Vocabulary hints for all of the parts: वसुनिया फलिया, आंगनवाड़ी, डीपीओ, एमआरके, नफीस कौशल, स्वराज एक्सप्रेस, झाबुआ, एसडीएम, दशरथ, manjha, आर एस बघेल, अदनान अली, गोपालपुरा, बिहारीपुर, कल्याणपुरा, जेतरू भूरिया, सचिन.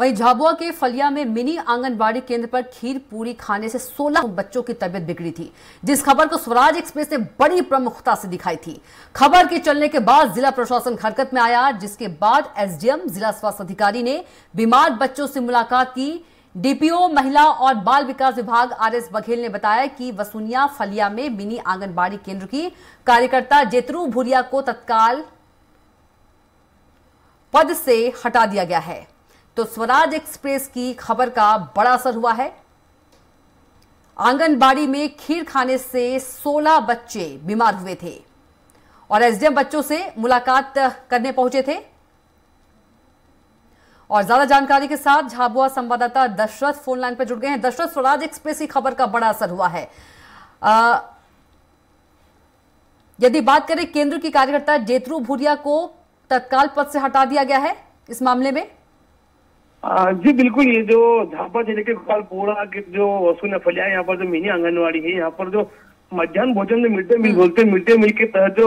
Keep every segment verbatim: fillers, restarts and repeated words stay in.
वहीं झाबुआ के फलिया में मिनी आंगनवाड़ी केंद्र पर खीर पूरी खाने से सोलह बच्चों की तबीयत बिगड़ी थी, जिस खबर को स्वराज एक्सप्रेस ने बड़ी प्रमुखता से दिखाई थी। खबर के चलने के बाद जिला प्रशासन हरकत में आया, जिसके बाद एसडीएम, जिला स्वास्थ्य अधिकारी ने बीमार बच्चों से मुलाकात की। डीपीओ महिला और बाल विकास विभाग आर एस बघेल ने बताया कि वसुनिया फलिया में मिनी आंगनबाड़ी केंद्र की कार्यकर्ता जेतरू भूरिया को तत्काल पद से हटा दिया गया है। तो स्वराज एक्सप्रेस की खबर का बड़ा असर हुआ है। आंगनबाड़ी में खीर खाने से सोलह बच्चे बीमार हुए थे और एसडीएम बच्चों से मुलाकात करने पहुंचे थे। और ज्यादा जानकारी के साथ झाबुआ संवाददाता दशरथ फोन लाइन पर जुड़ गए हैं। दशरथ, स्वराज एक्सप्रेस की खबर का बड़ा असर हुआ है। आ, यदि बात करें केंद्र की कार्यकर्ता जेतरू भूरिया को तत्काल पद से हटा दिया गया है इस मामले में। आ, जी बिल्कुल, ये जो झाबुआ जिले के गोपालपुरा के जो वसुनिया फलिया है, यहाँ पर जो मिनी आंगनवाड़ी है, यहाँ पर जो मध्यान्ह भोजन जो मिड डे मिल बोलते मिड डे मिल के तहत जो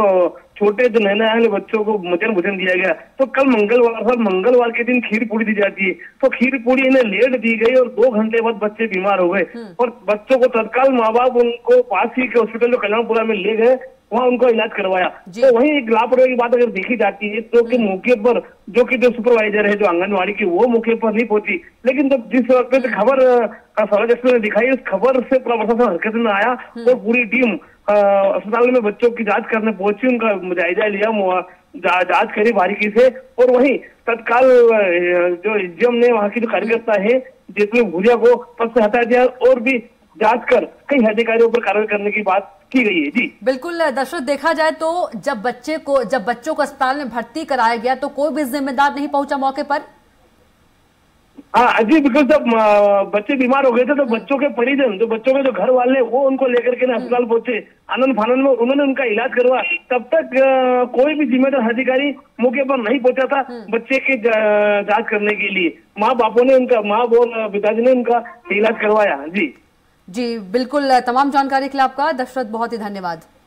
छोटे जो नए नए बच्चों को मध्यान्ह भोजन दिया गया, तो कल मंगलवार था, मंगलवार के दिन खीर पूरी दी जाती है, तो खीर पूरी इन्हें लेट दी गई और दो घंटे बाद बच्चे बीमार हो गए और बच्चों को तत्काल माँ बाप उनको पास ही के हॉस्पिटल जो कल्याणपुरा में ले गए, वहाँ उनको इलाज करवाया। तो वही एक लापरवाही की बात अगर देखी जाती है तो कि मौके पर जो कि जो सुपरवाइजर है जो आंगनवाड़ी की, वो मौके पर नहीं पहुंची, लेकिन जब जिस वक्त खबर का स्वराज एक्सप्रेस ने दिखाई, उस खबर से प्रशासन हरकत में आया और पूरी टीम अस्पताल में बच्चों की जांच करने पहुंची, उनका जायजा लिया, जांच करी बारीकी से और वही तत्काल जो एसडीएम ने वहाँ की जो कार्यकर्ता है जिसमें भूरिया को पद से हटा दिया और भी जांच कर कई अधिकारियों पर कार्रवाई करने की बात की गई है। जी बिल्कुल दशरथ, देखा जाए तो जब बच्चे को जब बच्चों को अस्पताल में भर्ती कराया गया तो कोई भी जिम्मेदार नहीं पहुंचा मौके पर। हाँ जी बिल्कुल, जब बच्चे बीमार हो गए थे तो बच्चों के परिजन, जो बच्चों के जो घर वाले, वो उनको लेकर के अस्पताल पहुंचे आनंद फानंद में, उन्होंने उनका इलाज करवा, तब तक कोई भी जिम्मेदार अधिकारी मौके पर नहीं पहुंचा था बच्चे की जाँच करने के लिए। माँ बापों ने उनका माँ और पिताजी ने उनका इलाज करवाया। जी जी बिल्कुल, तमाम जानकारी के लिए आपका दशरथ बहुत ही धन्यवाद।